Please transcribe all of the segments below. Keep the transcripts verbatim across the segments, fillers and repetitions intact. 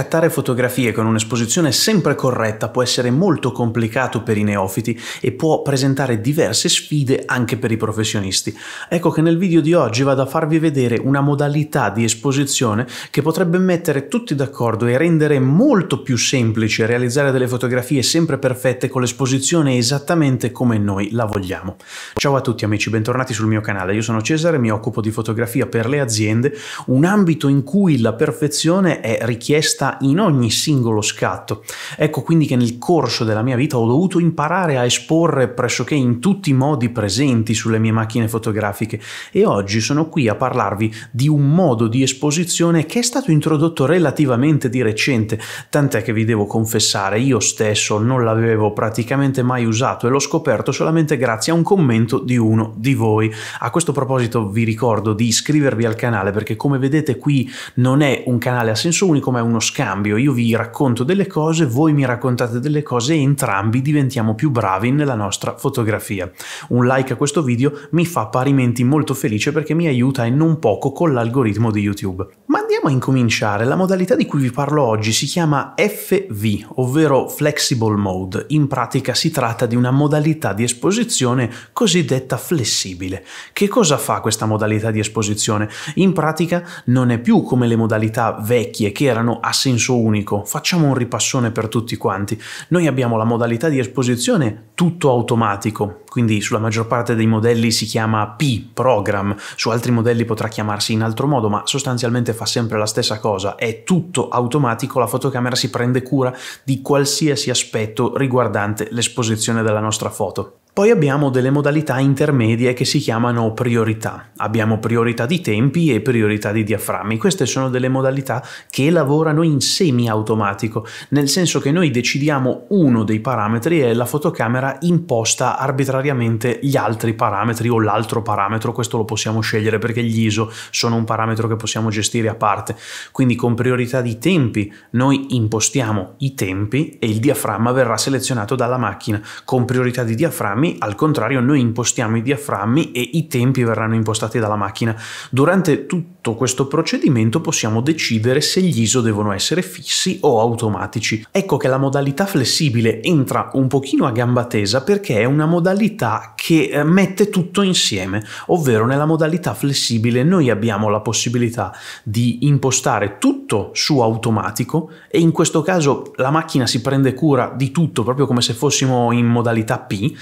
Scattare fotografie con un'esposizione sempre corretta può essere molto complicato per i neofiti e può presentare diverse sfide anche per i professionisti. Ecco che nel video di oggi vado a farvi vedere una modalità di esposizione che potrebbe mettere tutti d'accordo e rendere molto più semplice realizzare delle fotografie sempre perfette con l'esposizione esattamente come noi la vogliamo. Ciao a tutti amici, bentornati sul mio canale. Io sono Cesare, mi occupo di fotografia per le aziende, un ambito in cui la perfezione è richiesta in ogni singolo scatto. Ecco quindi che nel corso della mia vita ho dovuto imparare a esporre pressoché in tutti i modi presenti sulle mie macchine fotografiche e oggi sono qui a parlarvi di un modo di esposizione che è stato introdotto relativamente di recente, tant'è che vi devo confessare io stesso non l'avevo praticamente mai usato e l'ho scoperto solamente grazie a un commento di uno di voi. A questo proposito vi ricordo di iscrivervi al canale perché, come vedete, qui non è un canale a senso unico ma è uno scambio. Io vi racconto delle cose, voi mi raccontate delle cose e entrambi diventiamo più bravi nella nostra fotografia. Un like a questo video mi fa parimenti molto felice perché mi aiuta e non poco con l'algoritmo di YouTube. Ma andiamo a incominciare. La modalità di cui vi parlo oggi si chiama F V, ovvero Flexible Mode. In pratica si tratta di una modalità di esposizione cosiddetta flessibile. Che cosa fa questa modalità di esposizione? In pratica non è più come le modalità vecchie che erano a senso unico. Facciamo un ripassone per tutti quanti. Noi abbiamo la modalità di esposizione tutto automatico, quindi sulla maggior parte dei modelli si chiama P, program, su altri modelli potrà chiamarsi in altro modo, ma sostanzialmente fa sempre la stessa cosa, è tutto automatico, la fotocamera si prende cura di qualsiasi aspetto riguardante l'esposizione della nostra foto. Poi abbiamo delle modalità intermedie che si chiamano priorità. Abbiamo priorità di tempi e priorità di diaframmi. Queste sono delle modalità che lavorano in semi-automatico, nel senso che noi decidiamo uno dei parametri e la fotocamera imposta arbitrariamente gli altri parametri o l'altro parametro. Questo lo possiamo scegliere perché gli I S O sono un parametro che possiamo gestire a parte. Quindi con priorità di tempi noi impostiamo i tempi e il diaframma verrà selezionato dalla macchina. Con priorità di diaframmi al contrario noi impostiamo i diaframmi e i tempi verranno impostati dalla macchina. Durante tutto questo procedimento possiamo decidere se gli I S O devono essere fissi o automatici. Ecco che la modalità flessibile entra un pochino a gamba tesa perché è una modalità che mette tutto insieme, ovvero nella modalità flessibile noi abbiamo la possibilità di impostare tutto su automatico e in questo caso la macchina si prende cura di tutto proprio come se fossimo in modalità P.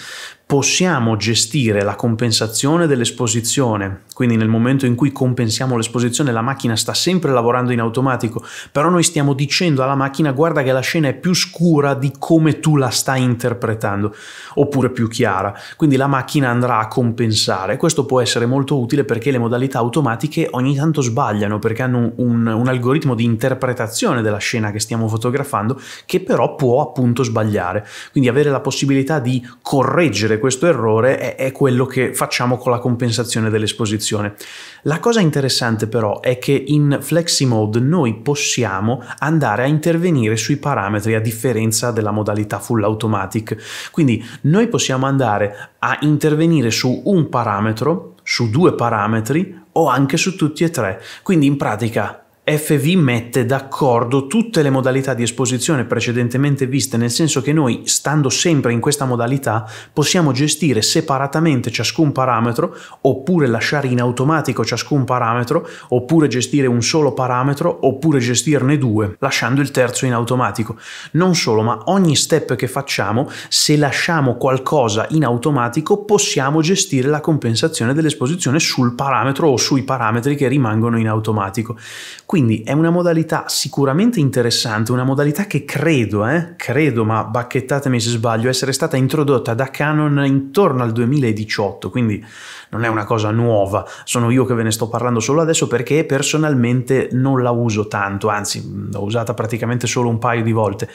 Possiamo gestire la compensazione dell'esposizione, quindi nel momento in cui compensiamo l'esposizione la macchina sta sempre lavorando in automatico, però noi stiamo dicendo alla macchina guarda che la scena è più scura di come tu la stai interpretando, oppure più chiara, quindi la macchina andrà a compensare. Questo può essere molto utile perché le modalità automatiche ogni tanto sbagliano, perché hanno un, un algoritmo di interpretazione della scena che stiamo fotografando che però può appunto sbagliare, quindi avere la possibilità di correggere questo errore è, è quello che facciamo con la compensazione dell'esposizione. La cosa interessante però è che in Flexi Mode noi possiamo andare a intervenire sui parametri a differenza della modalità Full Automatic, quindi noi possiamo andare a intervenire su un parametro, su due parametri o anche su tutti e tre, quindi in pratica F V mette d'accordo tutte le modalità di esposizione precedentemente viste, nel senso che noi, stando sempre in questa modalità, possiamo gestire separatamente ciascun parametro, oppure lasciare in automatico ciascun parametro, oppure gestire un solo parametro, oppure gestirne due, lasciando il terzo in automatico. Non solo, ma ogni step che facciamo, se lasciamo qualcosa in automatico, possiamo gestire la compensazione dell'esposizione sul parametro o sui parametri che rimangono in automatico. Quindi Quindi è una modalità sicuramente interessante, una modalità che credo, eh, credo, ma bacchettatemi se sbaglio, essere stata introdotta da Canon intorno al duemiladiciotto, quindi non è una cosa nuova, sono io che ve ne sto parlando solo adesso perché personalmente non la uso tanto, anzi l'ho usata praticamente solo un paio di volte.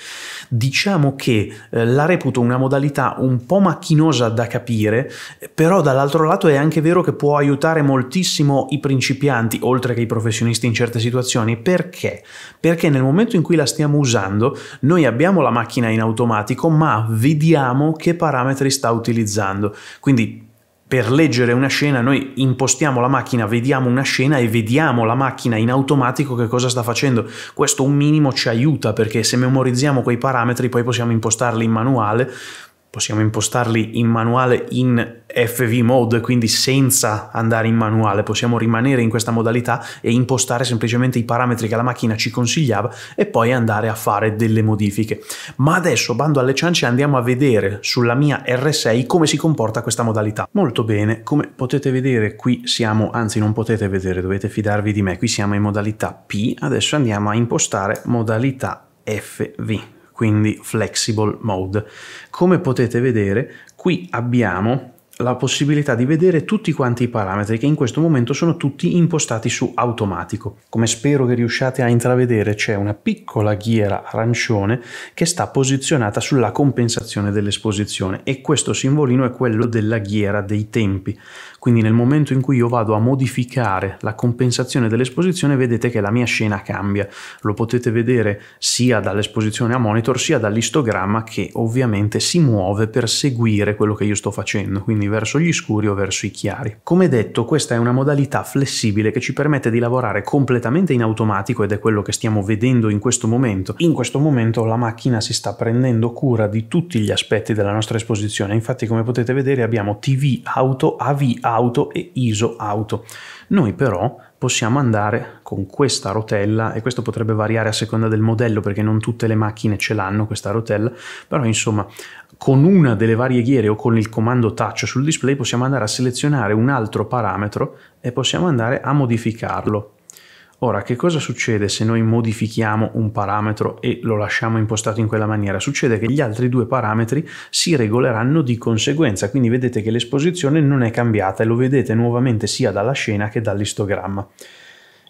Diciamo che eh, la reputo una modalità un po' macchinosa da capire, però dall'altro lato è anche vero che può aiutare moltissimo i principianti, oltre che i professionisti in certe situazioni. Perché? Perché nel momento in cui la stiamo usando noi abbiamo la macchina in automatico ma vediamo che parametri sta utilizzando, quindi per leggere una scena noi impostiamo la macchina, vediamo una scena e vediamo la macchina in automatico che cosa sta facendo. Questo un minimo ci aiuta, perché se memorizziamo quei parametri poi possiamo impostarli in manuale, possiamo impostarli in manuale in F V mode, quindi senza andare in manuale, possiamo rimanere in questa modalità e impostare semplicemente i parametri che la macchina ci consigliava e poi andare a fare delle modifiche. Ma adesso, bando alle ciance, andiamo a vedere sulla mia R sei come si comporta questa modalità. Molto bene, come potete vedere qui siamo, anzi non potete vedere, dovete fidarvi di me, qui siamo in modalità P, adesso andiamo a impostare modalità F V. Quindi flexible mode. Come potete vedere, qui abbiamo la possibilità di vedere tutti quanti i parametri che in questo momento sono tutti impostati su automatico. Come spero che riusciate a intravedere, c'è una piccola ghiera arancione che sta posizionata sulla compensazione dell'esposizione, e questo simbolino è quello della ghiera dei tempi. Quindi nel momento in cui io vado a modificare la compensazione dell'esposizione, vedete che la mia scena cambia. Lo potete vedere sia dall'esposizione a monitor sia dall'istogramma, che ovviamente si muove per seguire quello che io sto facendo, quindi verso gli scuri o verso i chiari. Come detto, questa è una modalità flessibile che ci permette di lavorare completamente in automatico, ed è quello che stiamo vedendo in questo momento. In questo momento la macchina si sta prendendo cura di tutti gli aspetti della nostra esposizione, infatti come potete vedere abbiamo T V auto, A V auto e I S O auto. Noi però possiamo andare con questa rotella, e questo potrebbe variare a seconda del modello perché non tutte le macchine ce l'hanno questa rotella, però insomma con una delle varie ghiere o con il comando touch sul display possiamo andare a selezionare un altro parametro e possiamo andare a modificarlo. Ora, che cosa succede se noi modifichiamo un parametro e lo lasciamo impostato in quella maniera? Succede che gli altri due parametri si regoleranno di conseguenza, quindi vedete che l'esposizione non è cambiata e lo vedete nuovamente sia dalla scena che dall'istogramma.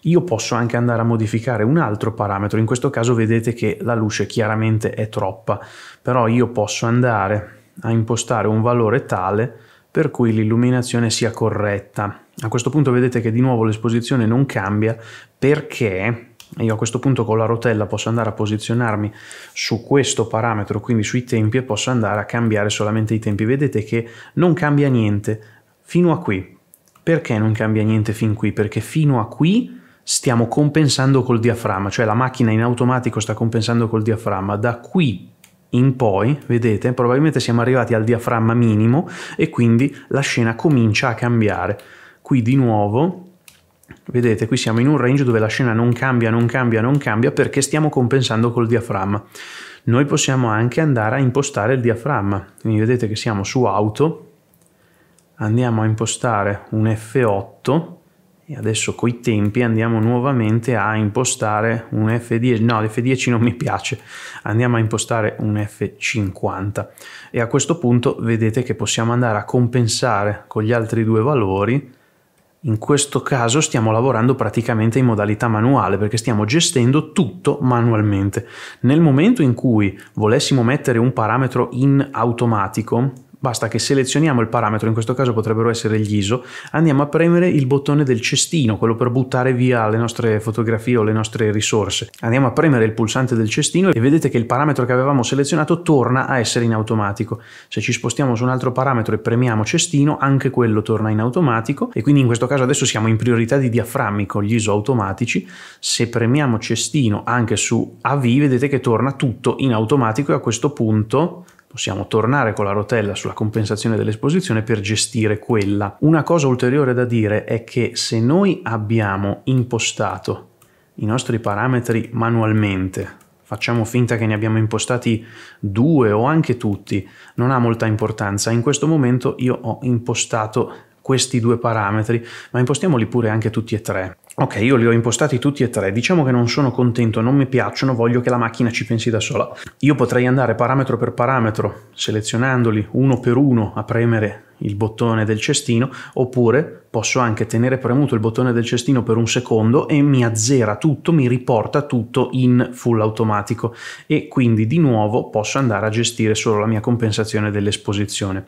Io posso anche andare a modificare un altro parametro, in questo caso vedete che la luce chiaramente è troppa, però io posso andare a impostare un valore tale per cui l'illuminazione sia corretta. A questo punto vedete che di nuovo l'esposizione non cambia, perché io a questo punto con la rotella posso andare a posizionarmi su questo parametro, quindi sui tempi, e posso andare a cambiare solamente i tempi. Vedete che non cambia niente fino a qui. Perché non cambia niente fin qui? Perché fino a qui stiamo compensando col diaframma, cioè la macchina in automatico sta compensando col diaframma. Da qui in poi, vedete, probabilmente siamo arrivati al diaframma minimo e quindi la scena comincia a cambiare. Qui di nuovo, vedete, qui siamo in un range dove la scena non cambia, non cambia, non cambia, perché stiamo compensando col diaframma. Noi possiamo anche andare a impostare il diaframma, quindi vedete che siamo su auto, andiamo a impostare un F otto, e adesso coi tempi andiamo nuovamente a impostare un F dieci, no, l'F dieci non mi piace, andiamo a impostare un F cinquanta, e a questo punto vedete che possiamo andare a compensare con gli altri due valori. In questo caso stiamo lavorando praticamente in modalità manuale, perché stiamo gestendo tutto manualmente. Nel momento in cui volessimo mettere un parametro in automatico, basta che selezioniamo il parametro, in questo caso potrebbero essere gli I S O, andiamo a premere il bottone del cestino, quello per buttare via le nostre fotografie o le nostre risorse. Andiamo a premere il pulsante del cestino e vedete che il parametro che avevamo selezionato torna a essere in automatico. Se ci spostiamo su un altro parametro e premiamo cestino, anche quello torna in automatico, e quindi in questo caso adesso siamo in priorità di diaframmi con gli I S O automatici. Se premiamo cestino anche su A V vedete che torna tutto in automatico, e a questo punto possiamo tornare con la rotella sulla compensazione dell'esposizione per gestire quella. Una cosa ulteriore da dire è che se noi abbiamo impostato i nostri parametri manualmente, facciamo finta che ne abbiamo impostati due o anche tutti, non ha molta importanza. In questo momento io ho impostato questi due parametri, ma impostiamoli pure anche tutti e tre. Ok, io li ho impostati tutti e tre, diciamo che non sono contento, non mi piacciono, voglio che la macchina ci pensi da sola. Io potrei andare parametro per parametro, selezionandoli uno per uno, a premere il bottone del cestino, oppure posso anche tenere premuto il bottone del cestino per un secondo e mi azzera tutto, mi riporta tutto in full automatico, e quindi di nuovo posso andare a gestire solo la mia compensazione dell'esposizione.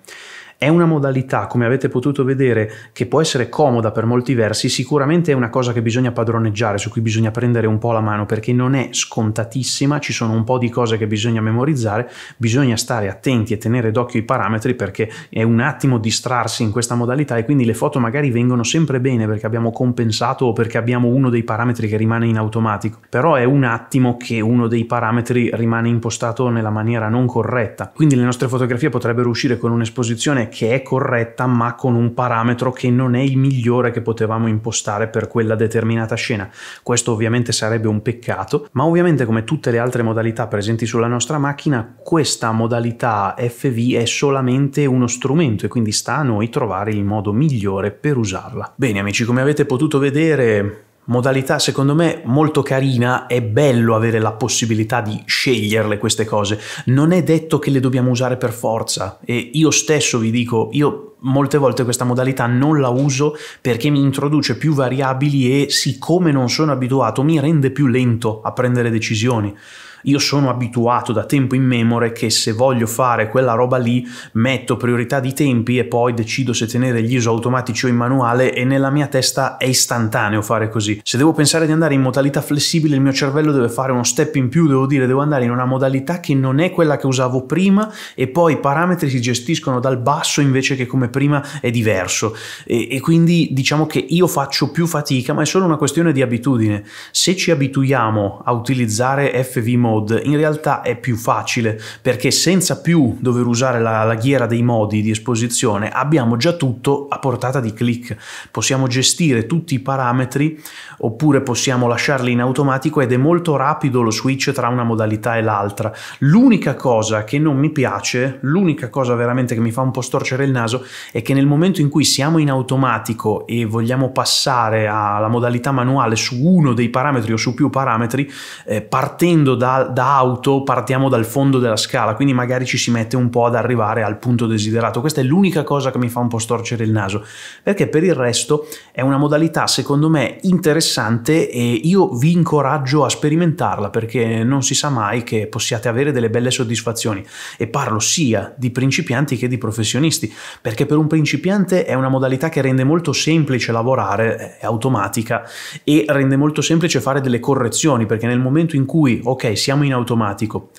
È una modalità, come avete potuto vedere, che può essere comoda per molti versi. Sicuramente è una cosa che bisogna padroneggiare, su cui bisogna prendere un po' la mano, perché non è scontatissima, ci sono un po' di cose che bisogna memorizzare, bisogna stare attenti e tenere d'occhio i parametri, perché è un attimo distrarsi in questa modalità e quindi le foto magari vengono sempre bene perché abbiamo compensato o perché abbiamo uno dei parametri che rimane in automatico, però è un attimo che uno dei parametri rimane impostato nella maniera non corretta. Quindi le nostre fotografie potrebbero uscire con un'esposizione che è corretta ma con un parametro che non è il migliore che potevamo impostare per quella determinata scena. Questo ovviamente sarebbe un peccato, ma ovviamente come tutte le altre modalità presenti sulla nostra macchina, questa modalità F V è solamente uno strumento e quindi sta a noi trovare il modo migliore per usarla. Bene amici, come avete potuto vedere, modalità secondo me molto carina, è bello avere la possibilità di sceglierle queste cose, non è detto che le dobbiamo usare per forza e io stesso vi dico, io molte volte questa modalità non la uso perché mi introduce più variabili e siccome non sono abituato mi rende più lento a prendere decisioni. Io sono abituato da tempo in memoria che se voglio fare quella roba lì metto priorità di tempi e poi decido se tenere gli I S O automatici o in manuale e nella mia testa è istantaneo fare così. Se devo pensare di andare in modalità flessibile il mio cervello deve fare uno step in più, devo dire devo andare in una modalità che non è quella che usavo prima e poi i parametri si gestiscono dal basso invece che come prima è diverso e, e quindi diciamo che io faccio più fatica, ma è solo una questione di abitudine. Se ci abituiamo a utilizzare F V mode in realtà è più facile, perché senza più dover usare la, la ghiera dei modi di esposizione abbiamo già tutto a portata di click, possiamo gestire tutti i parametri oppure possiamo lasciarli in automatico ed è molto rapido lo switch tra una modalità e l'altra. L'unica cosa che non mi piace, l'unica cosa veramente che mi fa un po' storcere il naso è che nel momento in cui siamo in automatico e vogliamo passare alla modalità manuale su uno dei parametri o su più parametri, eh, partendo da da auto partiamo dal fondo della scala, quindi magari ci si mette un po' ad arrivare al punto desiderato. Questa è l'unica cosa che mi fa un po' storcere il naso, perché per il resto è una modalità secondo me interessante e io vi incoraggio a sperimentarla, perché non si sa mai che possiate avere delle belle soddisfazioni, e parlo sia di principianti che di professionisti, perché per un principiante è una modalità che rende molto semplice lavorare, è automatica e rende molto semplice fare delle correzioni, perché nel momento in cui ok, siamo in automatico,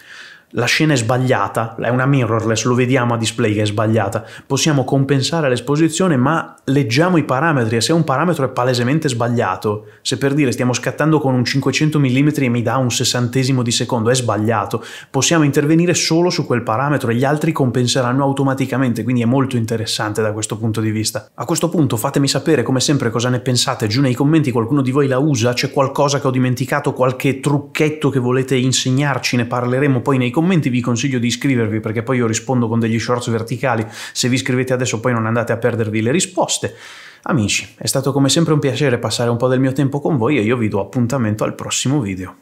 la scena è sbagliata, è una mirrorless, lo vediamo a display che è sbagliata, possiamo compensare l'esposizione ma leggiamo i parametri e se un parametro è palesemente sbagliato, se per dire stiamo scattando con un cinquecento millimetri e mi dà un sessantesimo di secondo, è sbagliato, possiamo intervenire solo su quel parametro e gli altri compenseranno automaticamente, quindi è molto interessante da questo punto di vista. A questo punto fatemi sapere come sempre cosa ne pensate giù nei commenti, qualcuno di voi la usa, c'è qualcosa che ho dimenticato, qualche trucchetto che volete insegnarci, ne parleremo poi nei commenti, vi consiglio di iscrivervi perché poi io rispondo con degli shorts verticali, se vi iscrivete adesso poi non andate a perdervi le risposte. Amici, è stato come sempre un piacere passare un po' del mio tempo con voi e io vi do appuntamento al prossimo video.